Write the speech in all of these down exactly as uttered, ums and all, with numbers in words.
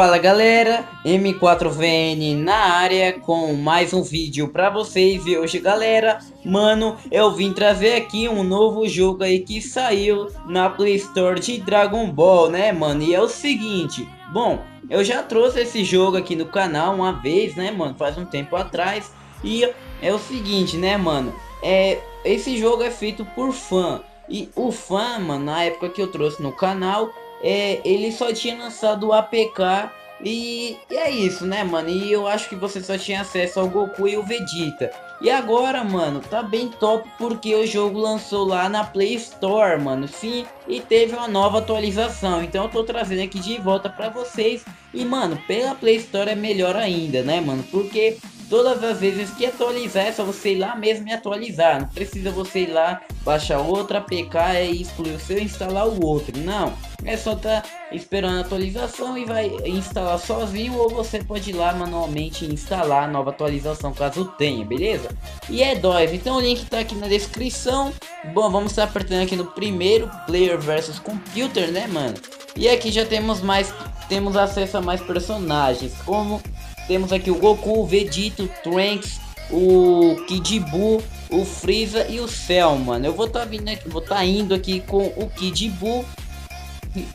Fala galera, M quatro V N na área com mais um vídeo pra vocês. E hoje galera, mano, eu vim trazer aqui um novo jogo aí que saiu na Play Store de Dragon Ball, né mano? E é o seguinte, bom, eu já trouxe esse jogo aqui no canal uma vez, né mano, faz um tempo atrás. E é o seguinte, né mano, é, esse jogo é feito por fã. E o fã, mano, na época que eu trouxe no canal, É, ele só tinha lançado o A P K e, e é isso, né mano? E eu acho que você só tinha acesso ao Goku e o Vegeta. E agora, mano, tá bem top porque o jogo lançou lá na Play Store, mano, sim. E teve uma nova atualização, então eu tô trazendo aqui de volta pra vocês. E, mano, pela Play Store é melhor ainda, né mano? Porque todas as vezes que atualizar é só você ir lá mesmo e atualizar. Não precisa você ir lá, baixar outra A P K e excluir o seu e instalar o outro. Não, é só tá esperando a atualização e vai instalar sozinho. Ou você pode ir lá manualmente instalar a nova atualização caso tenha, beleza? E é dói, então o link tá aqui na descrição. Bom, vamos estar apertando aqui no primeiro, player versus computer, né mano? E aqui já temos mais, temos acesso a mais personagens, como... temos aqui o Goku, o Vegeta, o Trunks, o Kid Buu, o Freeza e o Cell, mano. Eu vou tá vindo aqui, vou tá indo aqui com o Kid Buu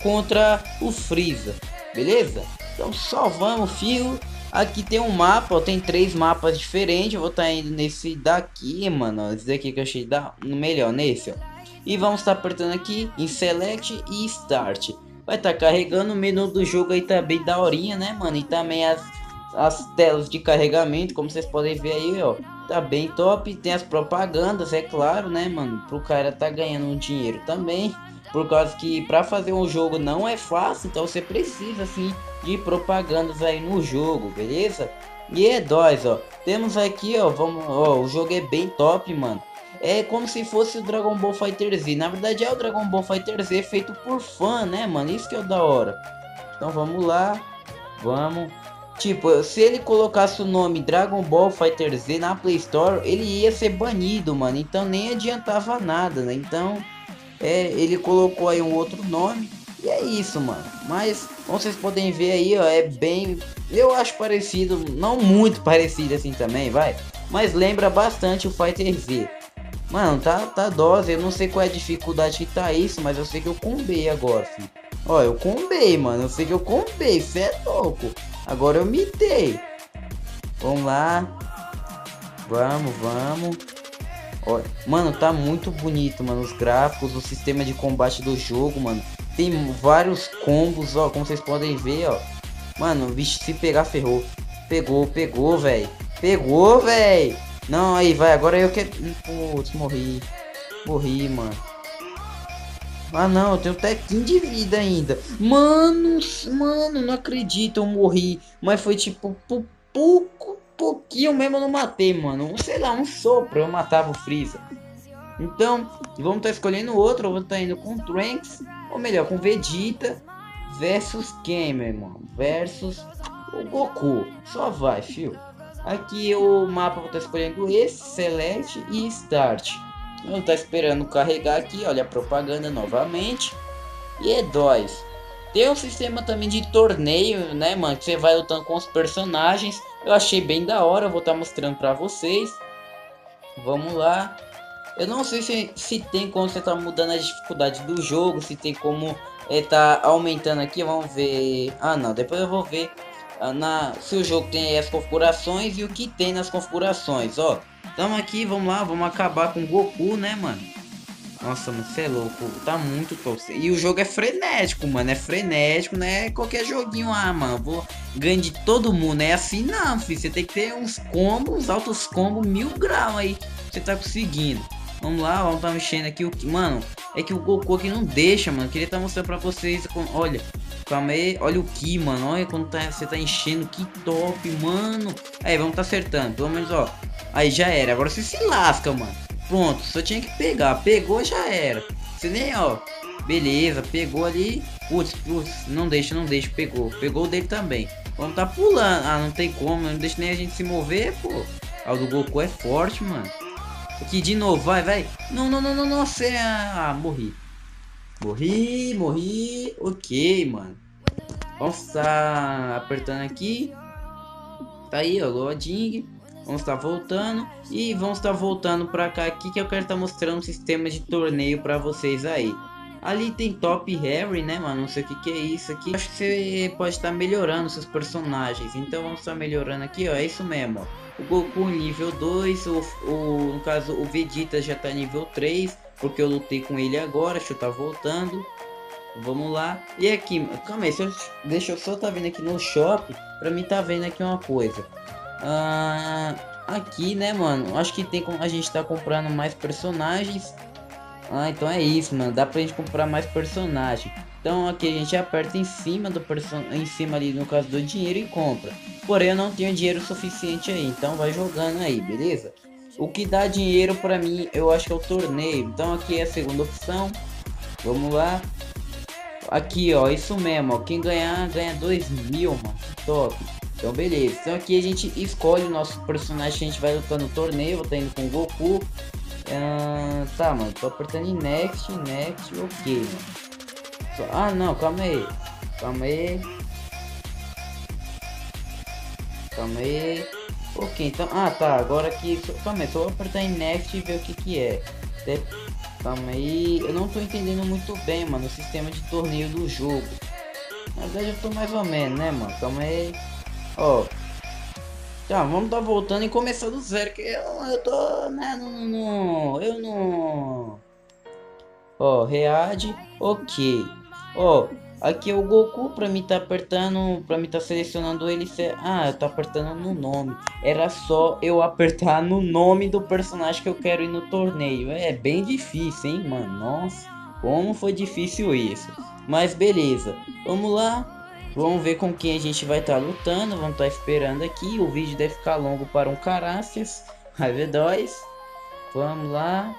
contra o Freeza, beleza? Então só vamos, fio. Aqui tem um mapa, ó, tem três mapas diferentes. Eu vou tá indo nesse daqui, mano. Esse daqui que eu achei da... melhor, nesse, ó. E vamos tá apertando aqui em Select e Start. Vai tá carregando, o menu do jogo aí tá bem daorinha, né, mano? E também as... as telas de carregamento, como vocês podem ver aí, ó, tá bem top. Tem as propagandas, é claro, né mano, pro cara tá ganhando um dinheiro também, por causa que para fazer um jogo não é fácil, então você precisa assim de propagandas aí no jogo, beleza? E é dois, ó, temos aqui, ó, vamos, ó, o jogo é bem top, mano. É como se fosse o Dragon Ball FighterZ, na verdade é o Dragon Ball FighterZ feito por fã, né mano, isso que é o da hora. Então vamos lá, vamos. Tipo, se ele colocasse o nome Dragon Ball FighterZ na Play Store, ele ia ser banido, mano. Então nem adiantava nada, né? Então, é, ele colocou aí um outro nome. E é isso, mano. Mas, como vocês podem ver aí, ó, é bem... eu acho parecido, não muito parecido assim também, vai. Mas lembra bastante o FighterZ. Mano, tá, tá dose. Eu não sei qual é a dificuldade que tá isso, mas eu sei que eu combei agora, filho. Ó, eu combei, mano. Eu sei que eu combei, cê é louco. Agora eu mitei. Vamos lá. Vamos, vamos. Olha, mano, tá muito bonito, mano. Os gráficos, o sistema de combate do jogo, mano. Tem vários combos, ó. Como vocês podem ver, ó. Mano, o bicho se pegar ferrou. Pegou, pegou, velho. Pegou, velho. Não, aí, vai. Agora eu quero... putz, morri. Morri, mano. Ah não, eu tenho tequinho de vida ainda. Mano, mano, não acredito, eu morri. Mas foi tipo, por pouco, pouquinho mesmo eu não matei, mano. Sei lá, um sopro, eu matava o Freeza. Então, vamos tá escolhendo outro. Eu vou tá indo com o Trunks, ou melhor, com Vegeta. Versus quem, meu irmão? Versus o Goku. Só vai, fio. Aqui o mapa eu vou tá escolhendo esse, Select e Start. Não tá esperando carregar aqui, olha a propaganda novamente. E é dois. Tem um sistema também de torneio, né mano, que você vai lutando com os personagens. Eu achei bem da hora, eu vou estar mostrando pra vocês. Vamos lá. Eu não sei se, se tem como você tá mudando a dificuldade do jogo, se tem como é, tá aumentando aqui, vamos ver. Ah não, depois eu vou ver na, se o jogo tem as configurações e o que tem nas configurações, ó. Então aqui, vamos lá, vamos acabar com o Goku, né, mano? Nossa, mano, você é louco, tá muito top. E o jogo é frenético, mano, é frenético, né? Qualquer joguinho, ah, mano, vou ganhar de todo mundo, é assim não, filho. Você tem que ter uns combos, altos combos, mil graus aí, você tá conseguindo. Vamos lá, vamos tá mexendo aqui, o que, mano, é que o Goku aqui não deixa, mano, queria tá mostrando pra vocês, olha... calma aí, olha o Ki, mano, olha quando tá, você tá enchendo, que top, mano. Aí, vamos tá acertando, pelo menos, ó. Aí, já era, agora você se lasca, mano. Pronto, só tinha que pegar, pegou, já era. Você nem, ó, beleza, pegou ali. Putz, putz, não deixa, não deixa, pegou. Pegou o dele também. Vamos tá pulando, ah, não tem como, não deixa nem a gente se mover, pô. Ah, o do Goku é forte, mano. Aqui, de novo, vai, vai. Não, não, não, não, não, você... ah, morri. Morri, morri, ok, mano. Vamos estar apertando aqui. Tá aí, ó, loading. Vamos estar voltando. E vamos estar voltando pra cá aqui, que eu quero estar mostrando o sistema de torneio pra vocês aí. Ali tem Top Harry, né, mano? Não sei o que, que é isso aqui. Acho que você pode estar melhorando seus personagens. Então vamos estar melhorando aqui, ó. É isso mesmo, ó. O Goku nível dois. O, o, no caso, o Vegeta já tá nível três. Porque eu lutei com ele agora. Deixa eu tá voltando. Vamos lá. E aqui, calma aí, se eu, deixa eu só tá vendo aqui no shopping. Pra mim tá vendo aqui uma coisa. Ah, aqui, né, mano? Acho que tem como a gente tá comprando mais personagens. Ah, então é isso, mano. Dá pra gente comprar mais personagem. Então aqui a gente aperta em cima do personagem. Em cima ali, no caso do dinheiro, e compra. Porém, eu não tenho dinheiro suficiente aí. Então vai jogando aí, beleza? O que dá dinheiro pra mim, eu acho que é o torneio. Então aqui é a segunda opção. Vamos lá. Aqui, ó, isso mesmo, ó. Quem ganhar, ganha dois mil, mano. Top. Então, beleza. Então, aqui a gente escolhe o nosso personagem que a gente vai lutar no torneio. Vou tá indo com o Goku. Ah, tá, mano. Tô apertando em Next, Next, ok, mano. Só... Ah, não, calma aí. Calma aí. Calma aí. Ok, então... Ah, tá. Agora aqui... Calma aí, só vou apertar em Next e ver o que que é. De... Calma aí, eu não tô entendendo muito bem, mano, o sistema de torneio do jogo. Na verdade eu tô mais ou menos, né, mano? Calma aí. Ó. Tá, vamos tá voltando e começar do zero. Que eu, eu tô, né, não, não, eu não... Ó, reage, ok. Ó, aqui é o Goku, pra mim tá apertando, pra mim tá selecionando ele. Se... Ah, eu tô apertando no nome. Era só eu apertar no nome do personagem que eu quero ir no torneio. É bem difícil, hein, mano? Nossa, como foi difícil isso. Mas beleza, vamos lá. Vamos ver com quem a gente vai estar tá lutando. Vamos estar tá esperando aqui. O vídeo deve ficar longo para um caraças. Ravedóis. Vamos lá.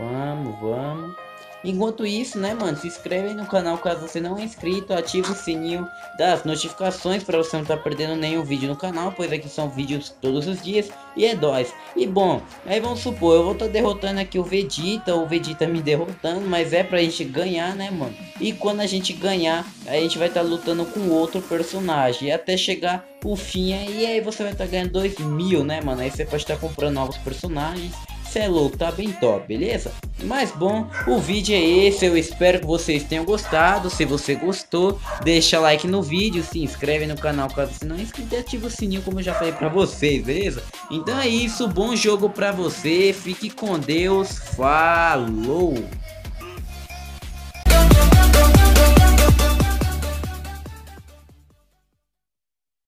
Vamos, vamos. Enquanto isso, né, mano, se inscreve aí no canal caso você não é inscrito, ativa o sininho das notificações para você não estar tá perdendo nenhum vídeo no canal, pois aqui são vídeos todos os dias e é nóis. E bom, aí vamos supor, eu vou estar tá derrotando aqui o Vegeta, o Vegeta me derrotando, mas é pra gente ganhar, né, mano? E quando a gente ganhar, a gente vai estar tá lutando com outro personagem até chegar o fim aí, e aí você vai estar tá ganhando dois mil, né, mano? Aí você pode estar tá comprando novos personagens. Cê é louco, tá bem top, beleza? Mas bom, o vídeo é esse, eu espero que vocês tenham gostado. Se você gostou, deixa like no vídeo, se inscreve no canal caso você não é inscrito e ativa o sininho como eu já falei pra vocês, beleza? Então é isso, bom jogo pra você, fique com Deus, falou!